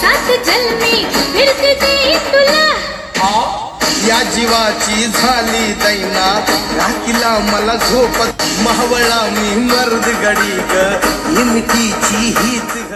साथ जल में भिडकते तुला या जीवाची झाली दैना राखीला मला झोपत महावळा मी मर्द गडीक हिमतीची हीत